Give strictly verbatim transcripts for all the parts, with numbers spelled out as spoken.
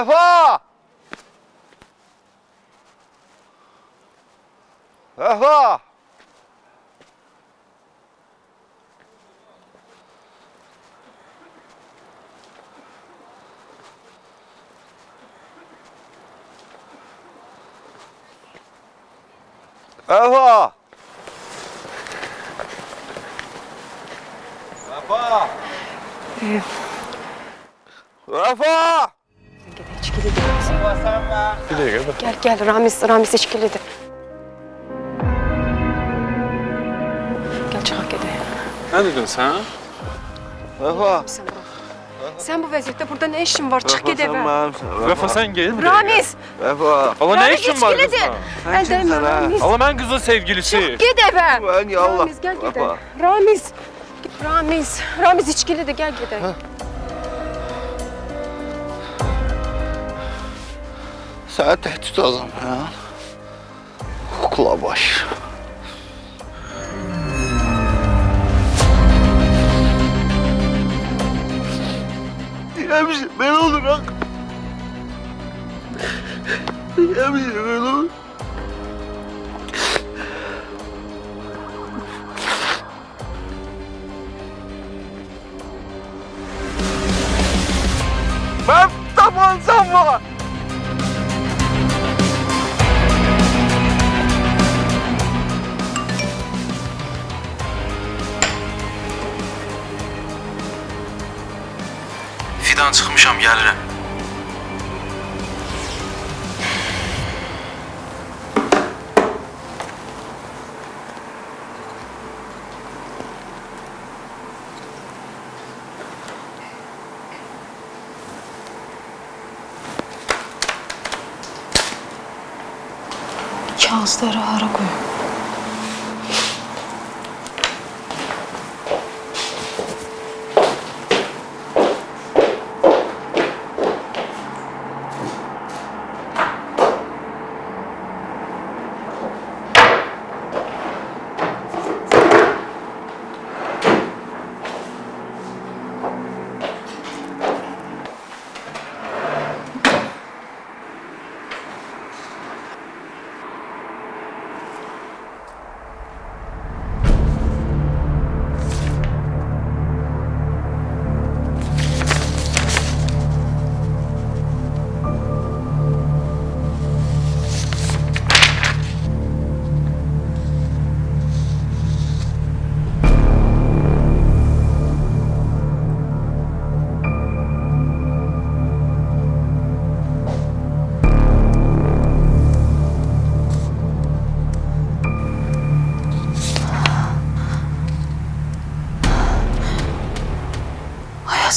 Vefa! Vefa! Vefa! Vefa! Vefa! İçkiliydi. Gel gel Ramiz, Ramiz içkiliydi. Gel çıkak gidelim. Ne dedin sen? Vefa. Sen, sen bu vaziyette burada ne işin var? Çık gidelim. Vefa sen gel. Ramiz. Vefa. Allah ne işin var? Ramiz içkiliydi. Allah ben kızın sevgilisi. Çık gidelim. Ramiz gel gidelim. Ramiz. Ramiz. Ramiz içkiliydi gel gidelim. Sənə təhdid azam, hə? Kukla baş. Deyəmişim, belə olur, haq. Deyəmişim, belə olur. Mən tapansam var. Fidan çıkmışam, gelirim. Kağızları hara koy.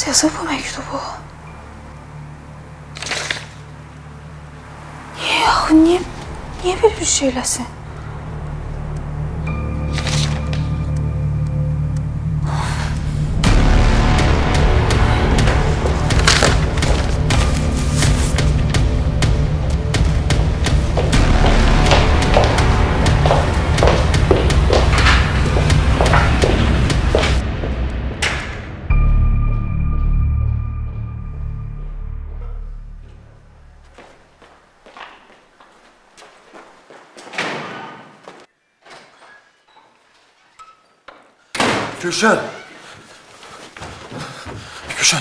Yazır bu mektubu. Niye yahu? Niye, niye böyle bir şeylesin? Gülşen! Gülşen!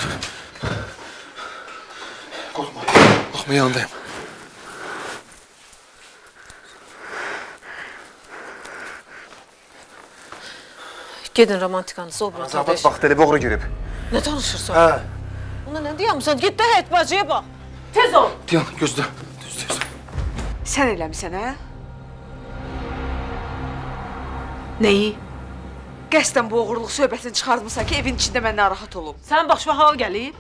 Korkma, korkma yanındayım. Gedin romantikanızı o bırakın kardeş. Bak, deli boğru girib. Ne tanışırsan? He. Ona ne diyemsen? Git de et bacıya bak. Tez ol! Diyan, gözle. Düz, düz. Sen eləmişsən, he? Neyi? Qəsdən bu oğurluq söhbətini çıxardımsan ki, evin içində mən narahat olum. Sənin başıma hava gəlib?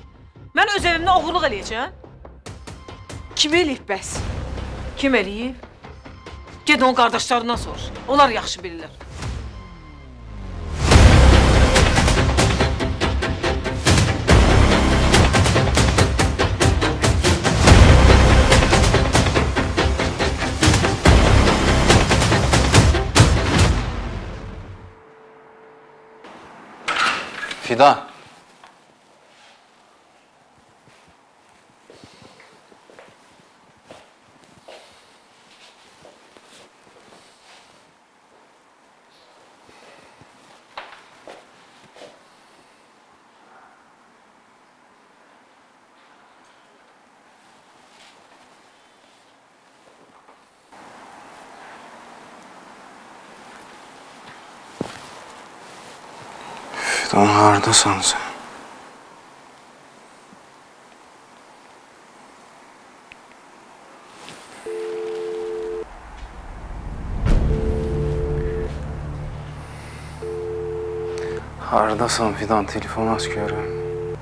Mən öz evimdə oğurluq eləyəcəm. Kim eləyib bəs? Kim eləyib? Ged onun qardaşlarından sor. Onlar yaxşı bilirlər. Fidan. İşte onlardasan sen. Haradasın Fidan, telefon az görüyorum.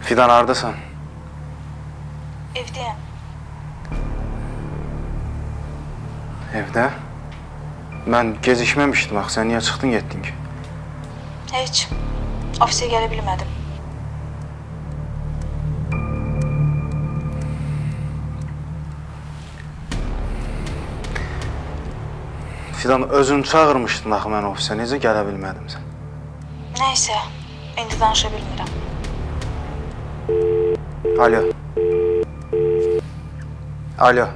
Fidan, haradasın. Evdeyim. Evde? Ben gecikmemiştim, bak sen niye çıktın gittin ki? Hiç. Ofise gələ bilmədim. Fidan, özün çağırmışdın axı mən ofisə, necə gələ bilmədim sən? Neyse, indi danışa bilmirəm. Alo. Alo.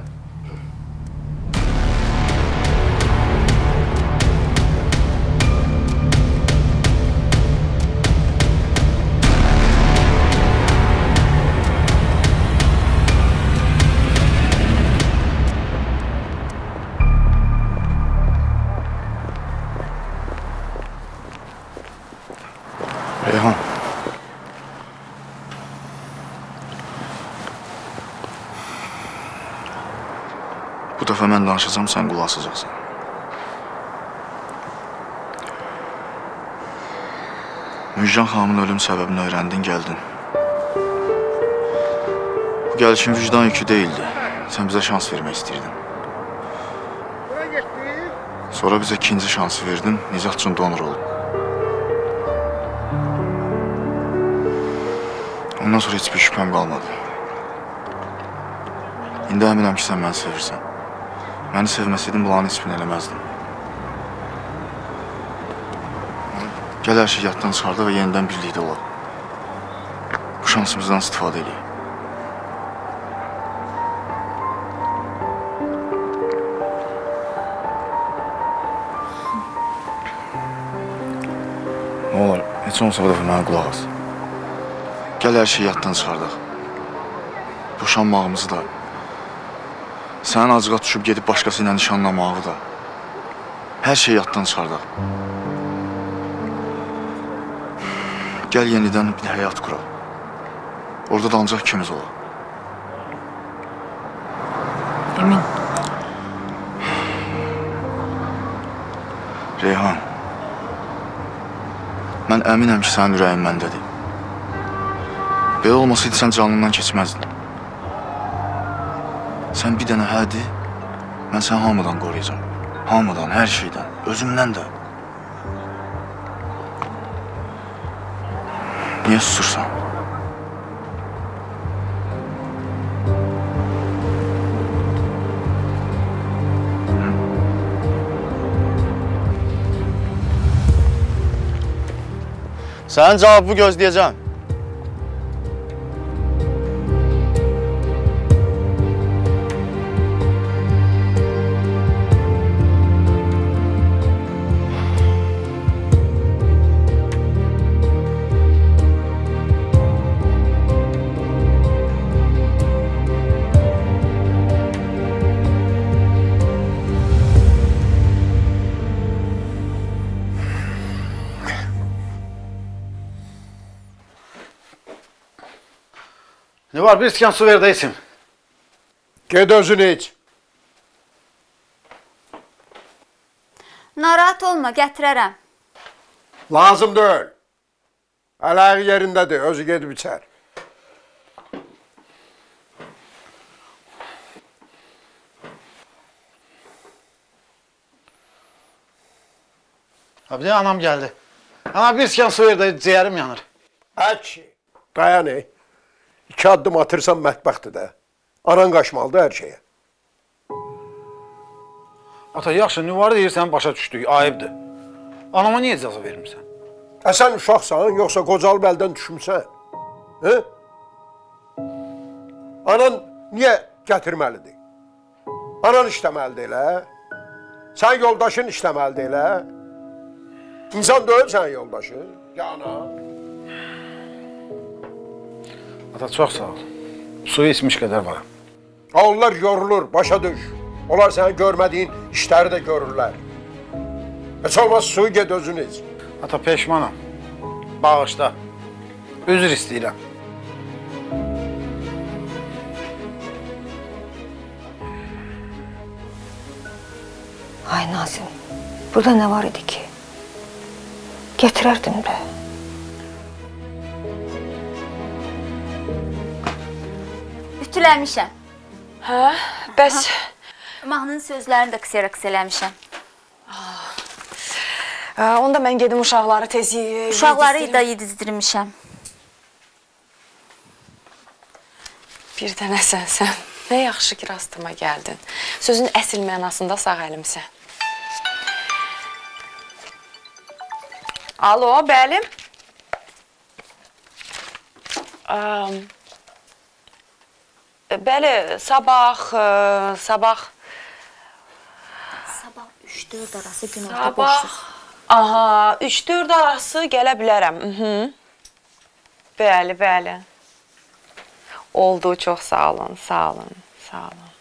Reyhan. Bu dəfə mən danışacağım, sən qulaq asacaqsan. Müjgan xanımın ölüm səbəbini öyrəndin, gəldin. Bu gəlişin vicdan yükü deyildi. Sən bizə şans vermək istəyirdin. Sonra bizə ikinci şansı verdin, Nicat üçün donor olub. Ondan sonra hiçbir şüphem kalmadı. İndi əminəm ki, sən məni sevirsən. Məni sevməsəydin, bulanı ismini eləməzdim. Gəl hər şey yaddan çıxardı və yenidən birlikdə olaq. Bu şansımızdan istifadə edək. Ne olur, heç olmasa bu dəfə mənə qulaq as. Gəl hər şeyi yaddan çıxardaq. Boşanmağımızı da, sənin acığa düşüb gedib başqası ilə nişanlamağı da, hər şeyi yaddan çıxardaq. Gəl yenidən bir həyat quraq. Orada da ancaq ikimiz olaq. Emin. Reyhan, mən əminəm ki, sənin ürəyin məndədir. Belə olmasaydı, sən canından keçməzdin. Sən bir dənə hədi, mən səni hamıdan qoruyacağım. Hamıdan, hər şeydən, özümdən də. Niyə susursan? Sənin cavabı gözləyəcəm. Ne var? Bir iskan su ver de içim. Ged özünü iç. Narahat olma, gətirərəm. Lazım deyil. Əlağı yerindədir, özü gedib içər. Abi de anam geldi. Ana bir iskan su ver de ciğerim yanır. Aç. Dayan ey. İki addım atırsan mətbəxtdir də. Anan qaçmalıdır hər şeyə. Ata, yaxşı, nüvarı deyirsən, başa düşdük, ayıbdır. Anama niyə icazə vermirsən? E sən uşaqsan, yoxsa qocalıb əldən düşmüsən? He? Anan niyə gətirməlidir? Anan işləməlidir elə. Sən yoldaşın işləməlidir elə. İnsan deyil sən yoldaşın. Ya ana. Ata, çox sağ ol. Suyu içmiş qədər varam. Onlar yorulur, başa düş. Onlar səni görmədiyin işləri də görürlər. Heç olmaz suyu get özünü iç. Ata peşmanam. Bağışla. Üzr istəyirəm. Ay Nazım, burada ne var idi ki? Getirerdim de. Ütüləmişəm. Hə, bəs... Mahnının sözlərini də qısaya-qısaya eləmişəm. Onda mən gedim uşaqları tez yedizdirim. Uşaqları da yedizdirmişəm. Bir dənəsən sən. Nə yaxşı ki rastıma gəldin. Sözün əsl mənasında sağ əlimsən. Alo, bəlim. Bəli, sabah... Sabah... Sabah üç dörd arası gün orta boşsuz. Aha, üç dörd arası gələ bilərəm. Bəli, bəli. Oldu, çox sağ olun, sağ olun, sağ olun.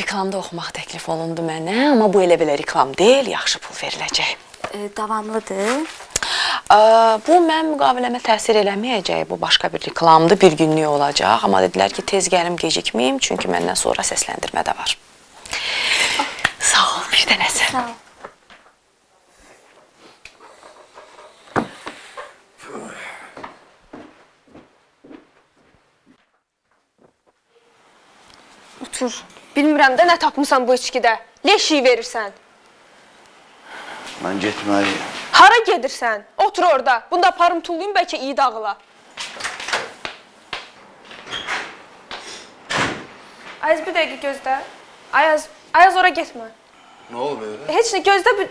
Reklamda oxumaq təklif olundu mənə, amma bu elə-belə reklam deyil, yaxşı pul veriləcək. Davamlıdır. Bu, mən müqaviləmə təsir eləməyəcək, bu başqa bir reklamdır, bir günlük olacaq. Amma dedilər ki, tez gəlim, gecikməyim, çünki məndən sonra səsləndirmə də var. Sağ ol, bir dənəsi. Sağ ol. Otur. Bilmirəm də nə tapmışsan bu içkidə. Leşiyi verirsən. Mən getməliyəm. Hara gedirsən? Otur orada. Bunda aparım tullayım, bəlkə iyi dağıla. Ayaz bir dəqiqə gözlə. Ayaz, Ayaz ora getmə. Nə olub elə? Heç nə gözlə bir...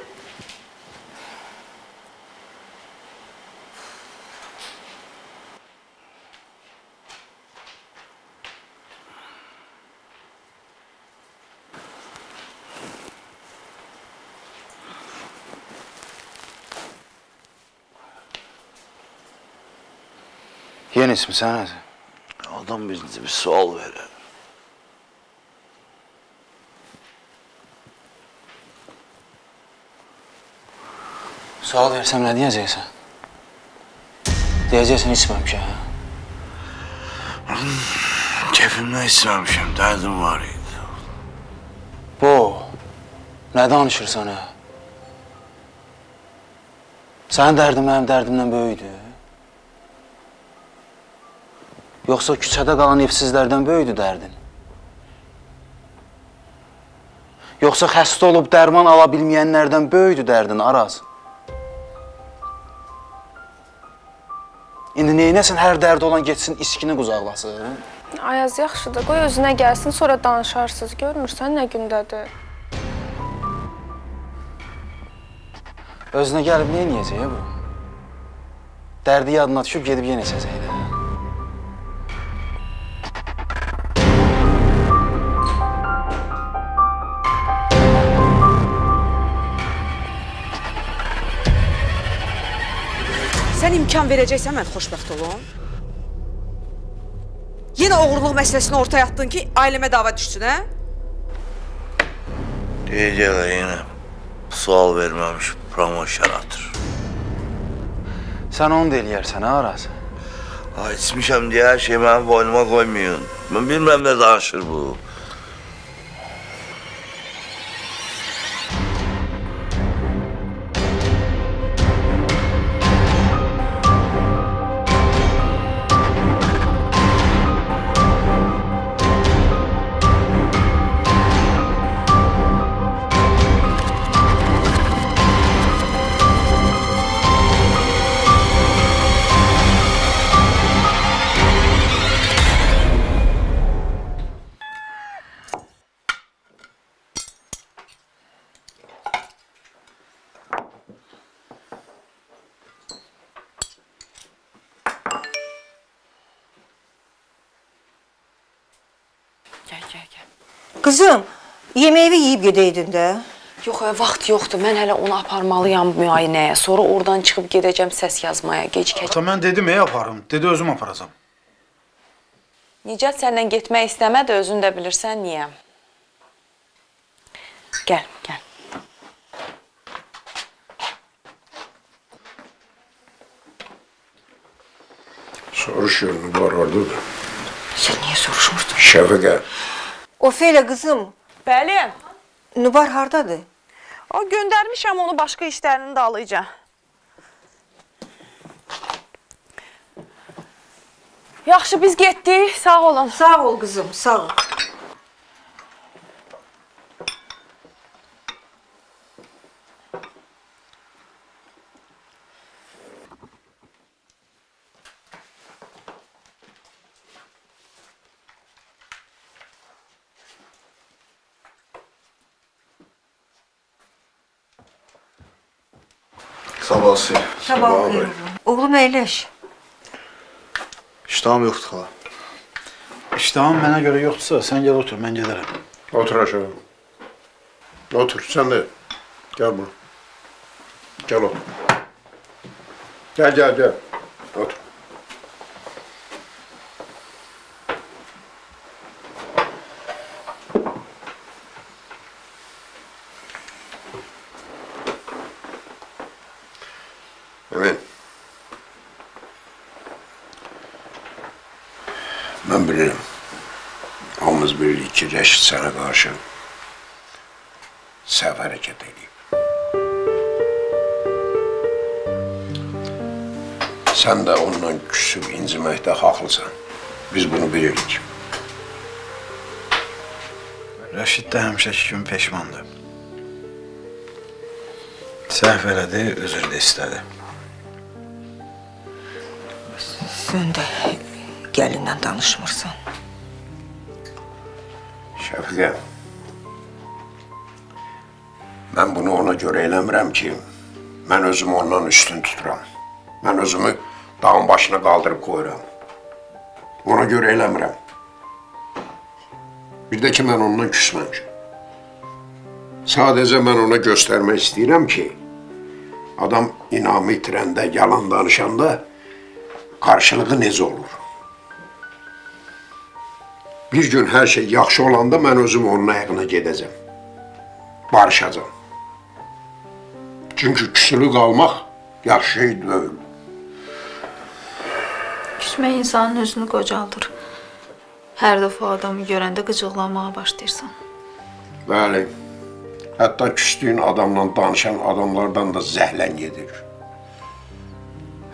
Yeni ismi sen hadi. Adam bize bir sual verir. Sual versem ne diyeceksin? Diyeceksin ismemişim ha? Keyfimden ismemişim, derdim var idi. Bu, ne danışırsan ha? Sen derdin benim derdimden böyüydü. Yoxsa küçədə qalan evsizlərdən böyüdü dərdin? Yoxsa xəstə olub dərman ala bilməyənlərdən böyüdü dərdin, Araz? İndi neynəsin, hər dərd olan geçsin, içkini qucaqlasın? Ayaz yaxşıdır, qoy özünə gəlsin, sonra danışarsınız. Görmürsən nə gündədir? Özünə gəlib neynəyəcək bu? Dərdi yadına düşüb, gedib yenə içəcəkdir. Sən imkan verəcəksən, mən xoşbəxt olum. Yenə oğurluq məsələsini ortaya atdın ki, ailəmə dava düşsün, hə? Deyəcəklər, yenə sual verməmiş promosyon atır. Sən onu da eləyərsən, hə, Araz? Ay, içmişəm deyə hər şey mənim boynuma qoymayın. Mən bilmirəm nə danışır bu. Qızım, yemeği yiyib gedəydin də? Yox, vaxt yoxdur. Mən hələ onu aparmalıyam müayinəyə. Sonra oradan çıxıb gedəcəm səs yazmaya. Ata, mən dedim, ey aparım. Dedi, özüm aparacam. Nicat, səndən getmək istəmədi, özün də bilirsən niyə. Gəl, gəl. Soruşuyorduk, bağırıyorduk. Sen niye soruşmuştun? Şefika. Ofeyla kızım. Bəli. Nubar hardadır? O göndermişəm onu başka işlerini dağlayacağım. Yaxşı biz getdik, sağ olun. Sağ ol kızım, sağ ol. Sabah olsun. Sabah olsun. Oğlum eyleş. İştahım yoktu hala. İştahım mənə göre yoktursa sen gel otur, ben giderim. Otur aşağı. Otur, sen de gel buraya. Gel otur. Gel, gel, gel. Otur. Ben bilirim, hamımız bilirik ki, Rəşid sənə karşı səhv hərəkət edib. Sən də onunla küsüb inciməkdə haqlısan. Biz bunu bilirik. Rəşid də həmişəki kimi peşmandır. Səhv elədi, özür də istədi. Sən də gəlinlə danışmırsan. Şəfiqə, mən bunu ona görə eləmirəm ki, mən özümü ondan üstün tuturam. Mən özümü dağın başına qaldırıb qoyuram. Ona görə eləmirəm. Bir də ki, mən ondan küsməm ki. Sadəcə mən ona göstərmək istəyirəm ki, adam inamı itirəndə, yalan danışanda qarşılığı necə olur? Bir gün her şey yaxşı olanda mən özüm onun ayağına gedəcəm. Barışacağım. Çünkü küsülü qalmaq yaxşı şey deyil. Küsmək insanın özünü qocaldır. Hər dəfə adamı görəndə qıcıqlanmağa başlayırsan. Bəli. Hətta küsdüyün adamla danışan adamlardan da zəhlən gedir.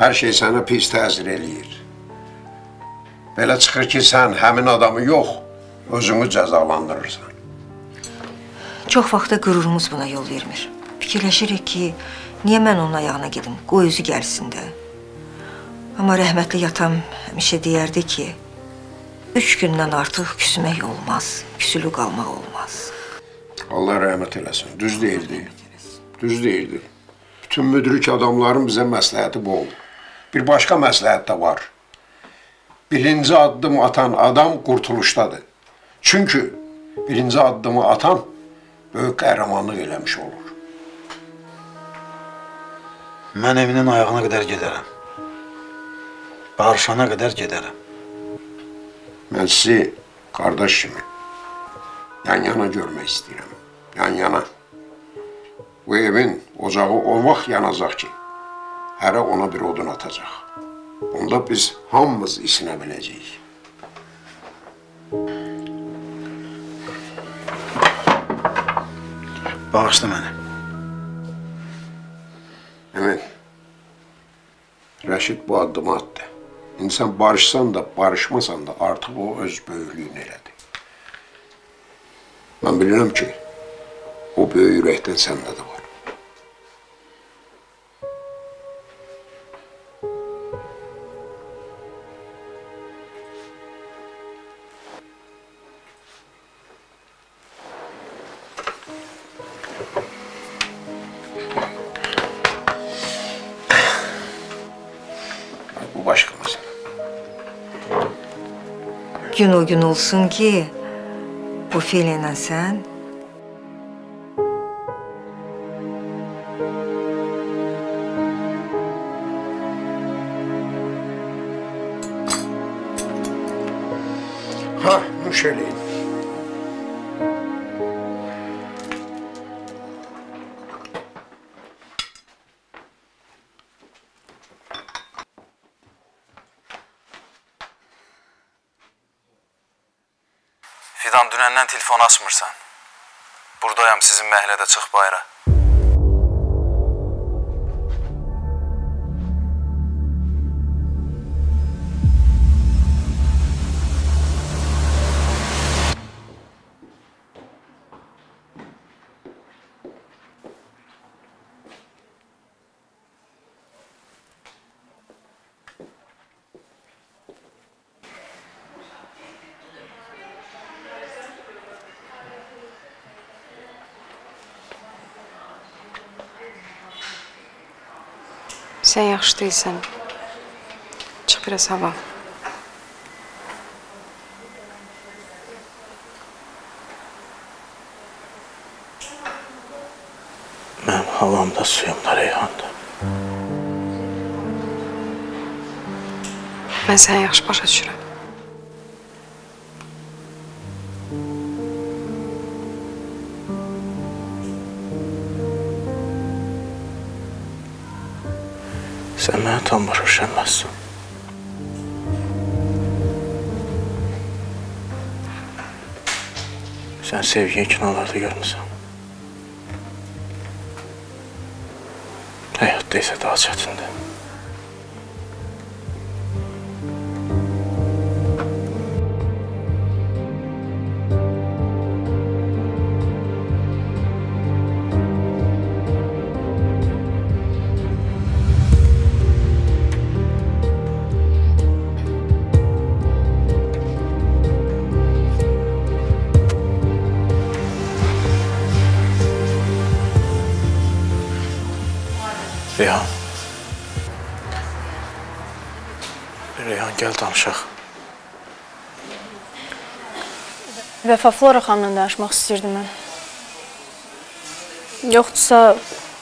Hər şey sənə pis təsir eləyir. Belə çıxır ki, sən həmin adamı yox, özünü cəzalandırırsan. Çox vaxta qürurumuz buna yol vermir. Fikirləşirik ki, niyə mən onun ayağına gedim, qoy özü gəlsin də. Amma rəhmətli yatam həmişə deyərdi ki, üç gündən artıq küsmək olmaz, küsülü qalmaq olmaz. Allah rəhmət eləsin, düz deyirdi, düz deyirdi. Bütün müdrik adamların bizə məsləhəti bu oldu. Bir başqa məsləhət də var. Birinci addım atan adam kurtuluşdadır. Çünkü birinci addımı atan büyük kahramanlık eləmiş olur. Mən evinin ayağına kadar giderim. Barışana kadar giderim. Mən sizi kardeş kimi yan yana görmek istedim. Yan yana. Bu evin ocağı o vaxt yanacaq ki, hərə ona bir odun atacaq. Onda biz hamımız isinə biləcəyik. Bağışla məni. Əmin, Rəşid bu addımı atdı. İnsan barışsan da, barışmasan da artıq o öz böyüklüyünü elədi. Mən bilirəm ki, o böyük ürəkdən səndə də var. Gün o gün olsun ki, bu fiillə sən ha, bu şöyle. Fidan dünəndən telefon açmırsan. Buradayam sizin məhlədə, çıx bayıra. Sen yaxşı değilsen, çık biraz hava. Benim havam da suyum da Reyhan da. Ben seni yaxşı başa düşürüm. Sen beni tam başa düşemezsin. Sen sevgiyi kinolarda görmüşsün. Hayatta ise daha çatındı. Reyhan. Reyhan, gel danışaq. Vəfa Flora xanımla danışmaq istəyirdim mən. Yoxdursa,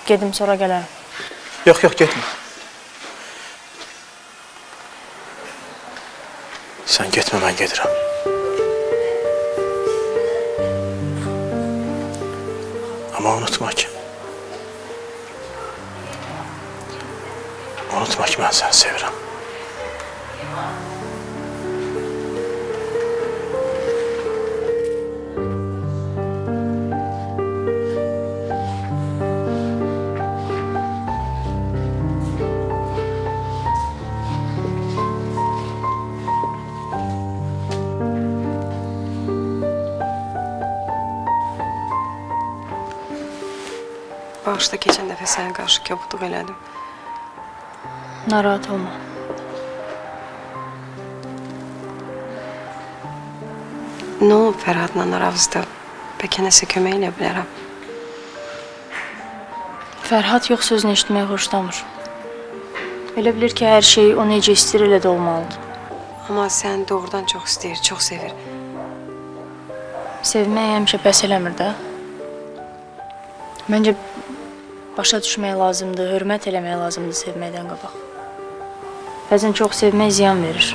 gedim sonra gələrəm. Yox, yox, getmə. Sən getmə, mən gedirəm. Amma unutma ki, unutma ki, ben seni seviyorum. Bağışda geçen defa sana karşı kabutluq elədim. Narahat olma. Ne olub Fərhadla aranızda? Bəlkə nəsə kömək elə bilərəm. Fərhad yox sözünü eşitməyi xoşlamır. Elə bilir ki, hər şey o necə istəyir elə də olmalıdır. Amma səni doğrudan çox istəyir, çox sevir. Sevməyi həmişə bəs eləmir də. Məncə başa düşmək lazımdır, hörmət eləmək lazımdır sevməkdən qabaq. Bəzən çox sevmək ziyan verir.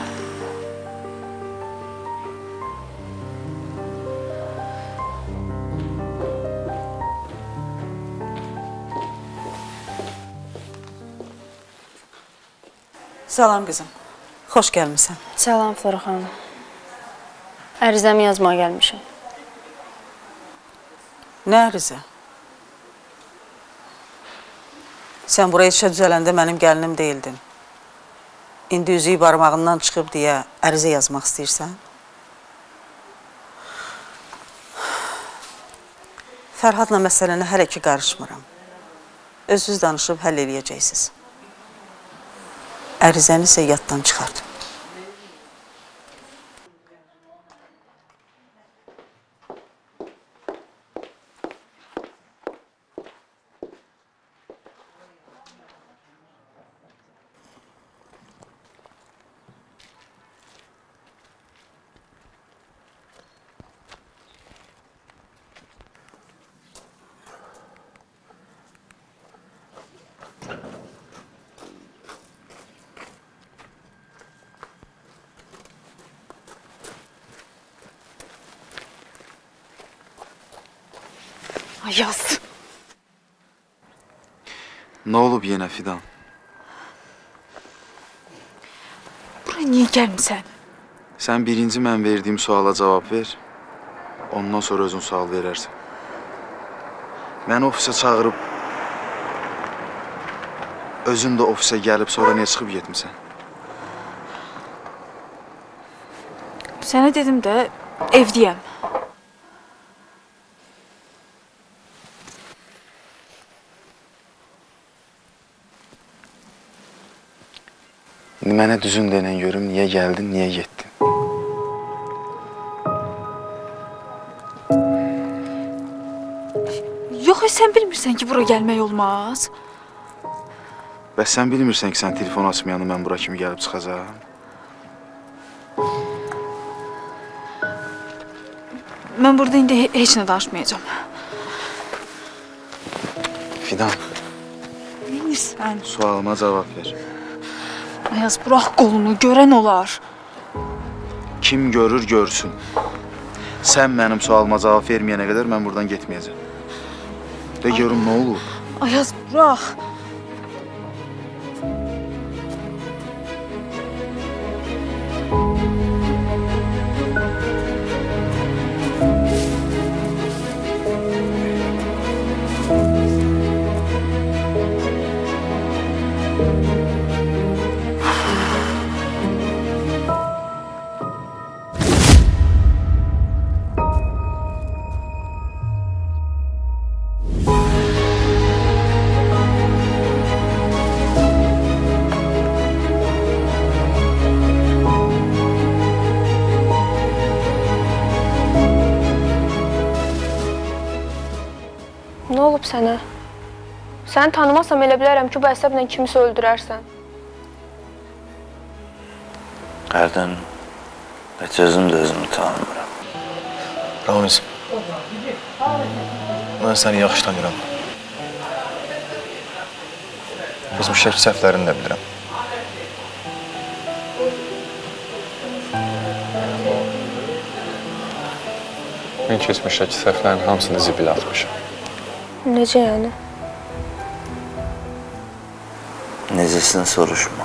Salam qızım, xoş gəlmisən. Salam Flora xanım. Ərizəmi yazmağa gəlmişəm. Nə ərizə? Sən buraya işə düzələndə mənim gəlinim deyildin. İndi üzüyü barmağından çıxıb deyə ərizə yazmaq istəyirsən? Fərhadla məsələni hələ ki qarışmıram. Özünüz danışıb həll eləyəcəksiniz. Ərizəni isə yaddan çıxardım. Yaz. Ne olub yenə Fidan? Buraya niye gelmişsin? Sen birinci mən verdiyim suala cevap ver. Ondan sonra özün sual verərsən. Məni ofisə çağırıb, özün də ofisə gəlib, sonra niyə çıxıb getmisən? Sənə dedim də, evdəyəm. Mənə düzün denən görüm, niyə gəldin, niyə getdin? Yox, sən bilmirsən ki, bura gəlmək olmaz. Bəs sən bilmirsən ki, sən telefon açmayanı mən bura kimi gəlib çıxacağam? Mən burada indi heç nə danışmayacağam. Fidan. Neyirsən? Sualıma cavab ver. Ayaz, bırak kolunu, görən olar. Kim görür, görsün. Sən mənim sualıma cavab verməyənə qədər mən buradan getməyəcəm. De görüm, nə olur? Ayaz, bırak. Sənə. Səni tanımasam elə bilərəm ki, bu əsəblə kimisi öldürərsən. Hərdən heç özüm də özümü tanımıram. Ramiz, mən səni yaxşı tanıram. Özüm şərt səhvlərini də bilirəm. Mən keçmişdəki səhvlərin hamısını zibilə atmışam. Necə yani? Necəsini soruşma.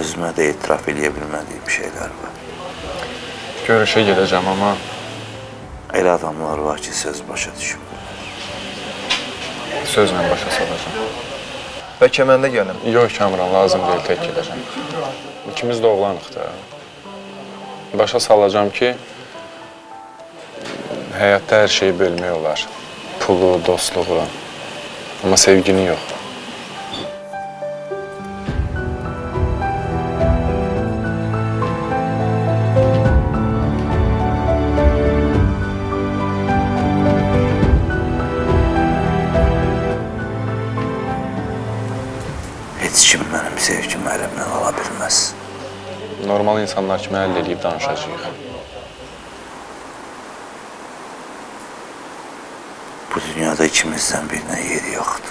Özümə də etiraf eləyə bilmədiyim şeylər var. Görüşə geləcəm ama... Elə adamlar var ki, söz başa düşüb. Sözlə başa salacam. Bəlkə mən də gəlim. Yox, Kamran, lazım deyil, tək gedəcəm. İkimiz də oğlanıq da. Başa salacam ki, həyatda hər şeyi bölmək olar. Pulu, dostluğu. Amma sevgini yox. Heç kim mənim sevgimi əlimdən ala bilməz. Normal insanlar kimi həll edib danışacağıq. Bu dünyada ikimizden birine yeri yoktu.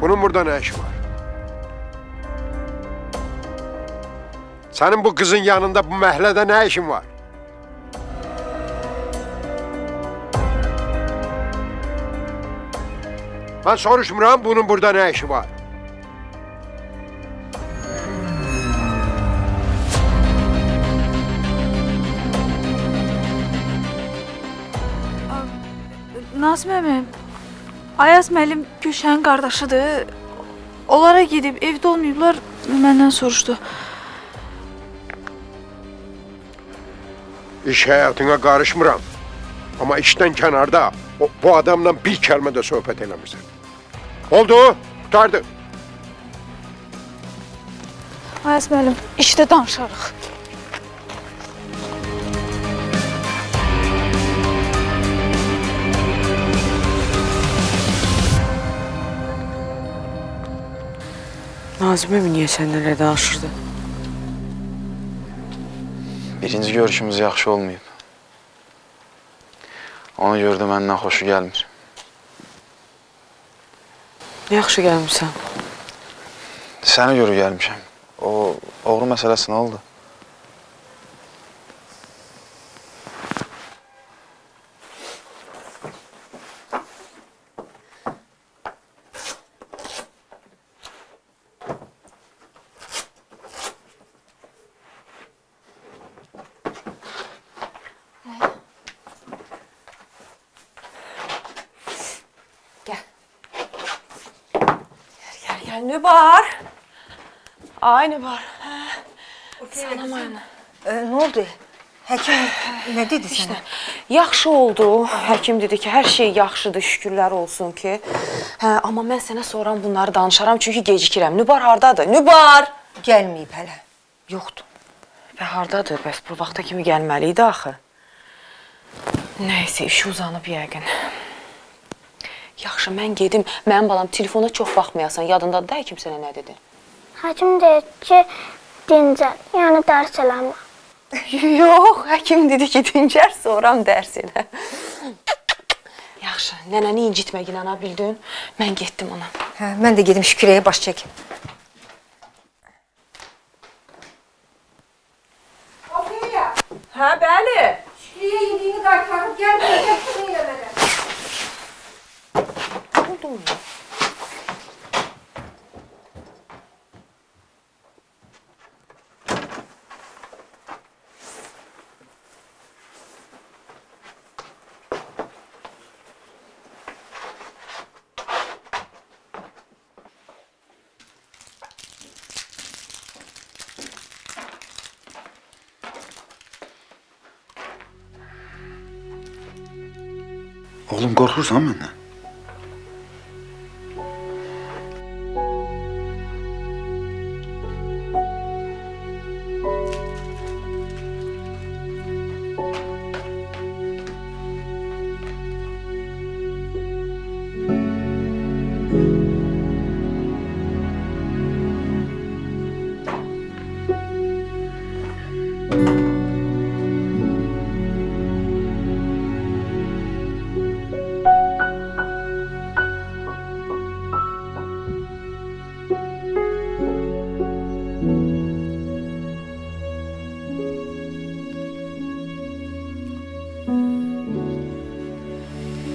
Bunun burada ne işi var? Senin bu kızın yanında, bu məhlədə ne işin var? Ben soruşmuram, bunun burada ne işi var? Nazım əmi? Ayaz müəllim Gülşənin qardaşıdır. Onlara gedib, evdə olmayıblar, məndən soruşdu. İş həyatına qarışmıram. Amma işdən kənarda o, bu adamla bir kəlmə də söhbət eləmirsən. Oldu, qutardı. Ayaz müəllim, işdə danışarıq. Nazime mi niye seninle dalaşırdı? Birinci görüşümüz yaxşı olmayıb. Onu gördüm, məndən xoşu gəlmir. Yaxşı gəlmişsən? Səni görə gəlmişəm. O oğru məsələsi nə oldu? Ne var? Ay ne var? Sana mı? Ne oldu? Həkim ne dedi işte, sana? Yaxşı oldu. Həkim dedi ki, her şey yaxşıdır, şükürler olsun ki. Hə, ama mən sənə soran bunları danışaram, çünki gecikirəm. Nübar hardadır? Nübar! Gəlməyib hələ. Yoxdur. Və hardadır? Bəs bu vaxta kimi gəlməli idi axı. Neyse, işi uzanıb yəqin. Yaxşı, mən gedim. Mənim balam, telefona çox baxmayasan. Yadında da həkim sənə nə dedi? Həkim dedi ki, dincəl, yəni dərs eləmə. Yox, həkim dedi ki, dincəl, soram dərs elə. Yaxşı, nənəni incitmə, inana bildin. Mən getdim ona. Hə, mən də gedim Şükürəyə baş çəkim. Okeya! Hə, bəli. Şükürəyə yediyini qaytarıb gəlməyəcək, həkim eləmərəm. Oğlum, korkursan benden.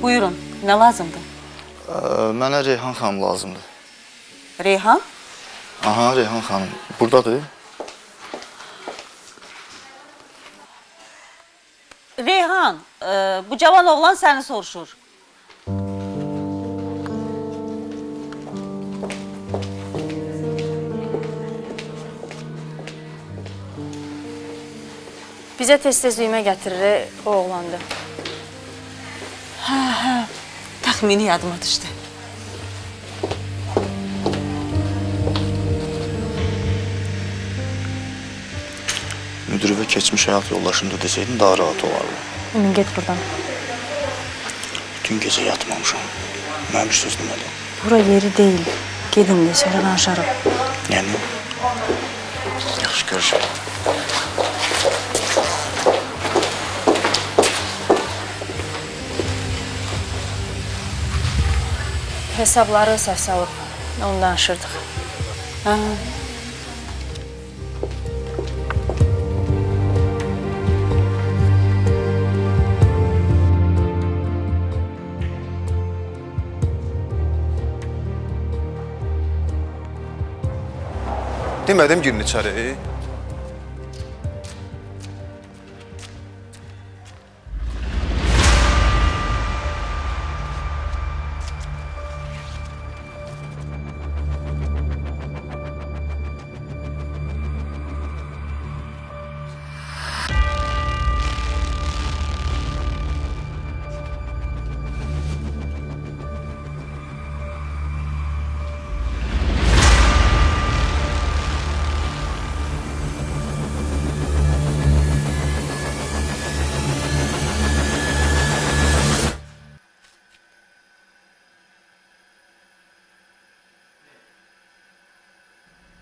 Buyurun, nə lazımdır? Ee, mənə Reyhan xanım lazımdır. Reyhan? Aha, Reyhan xanım. Buradadır. Reyhan, e, bu cavan oğlan səni soruşur. Bizə tez-tez düymə gətirir o oğlandı. Ha, ha. Tahmini yadıma düşdü. Müdürüvə keçmiş həyat yoldaşında desəydin daha rahat olardı. Emin, get buradan. Bütün gecə yatmamışam. Mənim söz demədim. Bura yeri deyil. Gedin de sonra danışarım. Yani? Yaxşı, görüşürüz. Hesabları səhv salıb, onu danışırdıq. Ha. Demədim girin içəri.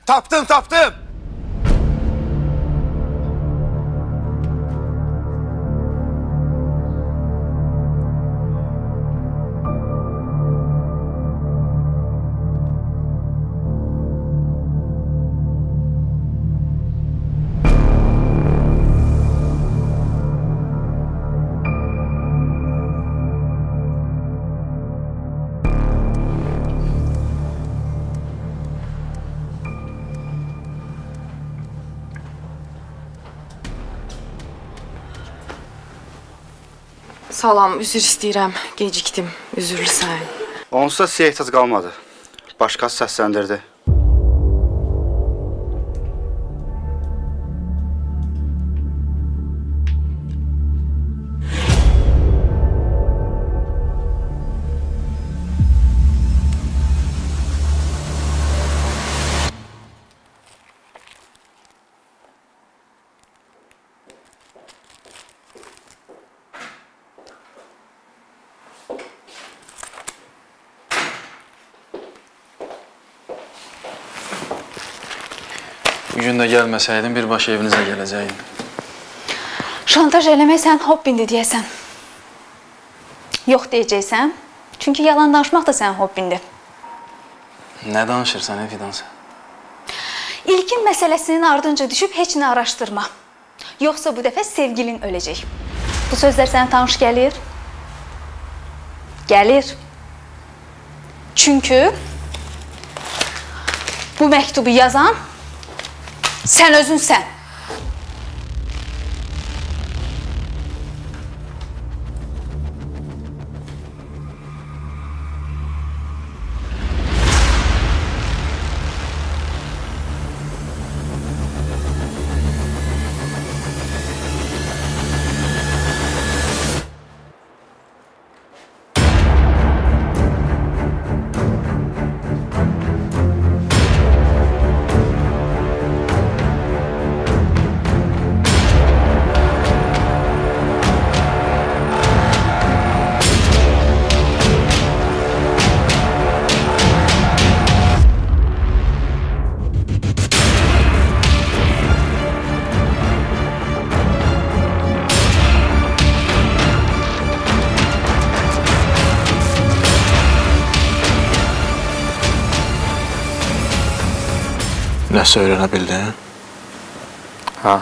Taptım taptım. Salam, üzür istəyirəm. Gecikdim, üzürlüsən. Onsuza siyə ehtiyac qalmadı. Başqası səsləndirdi. Bugün de gelmeseydin, birbaşa evinize geleceydin. Şantaj eləməksən, hobbindi deyəsən. Yox deyəcəksən, çünki yalan danışmaq da sənin hobbindi. Nə danışırsan, ey Fidansa? İlkin məsələsinin ardınca düşüb heç nə araşdırma. Yoxsa bu dəfə sevgilin öləcək. Bu sözlər sənə tanış gəlir. Gəlir. Çünki bu məktubu yazan sen özün sen. Nəsə öyrənəbildin? Hə.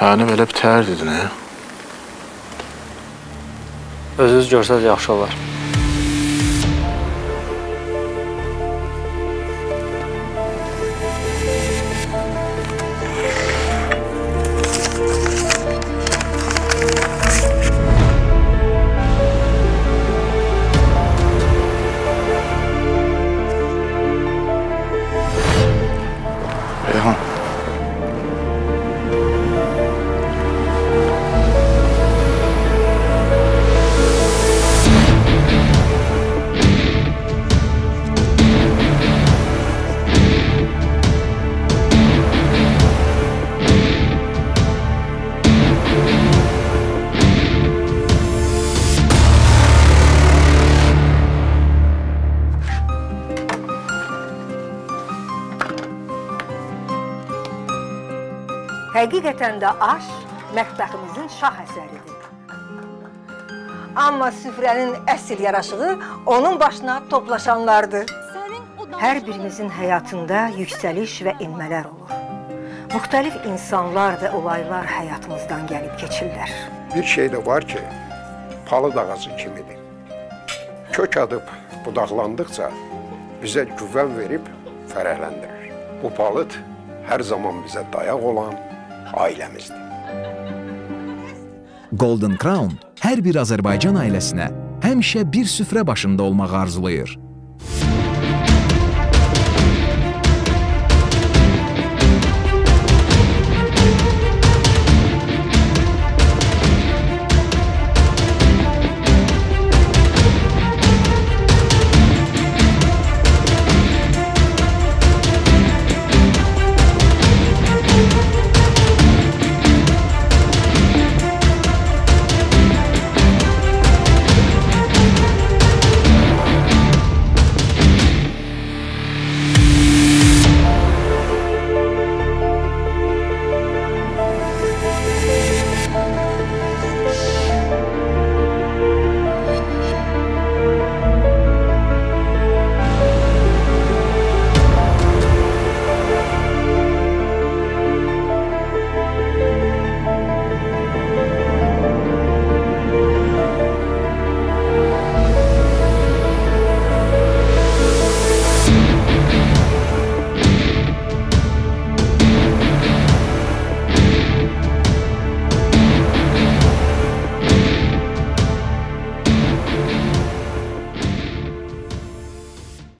Həni belə bitər dedin, hə? Özünüz görsəz yaxşı olar. Həqiqətən də aş mətbəximizin şah əsəridir. Amma süfrənin əsl yaraşığı onun başına toplaşanlardır. Hər birimizin həyatında yüksəliş və enmələr olur. Müxtəlif insanlar və olaylar həyatımızdan gəlib keçirlər. Bir şey də var ki, palıd ağacı kimidir. Kök adıb budaqlandıqca bizə güvən verib fərəhləndirir. Bu palıd hər zaman bizə dayaq olan ailəmizdir. Golden Crown hər bir Azərbaycan ailəsinə həmişə bir süfrə başında olmağı arzulayır.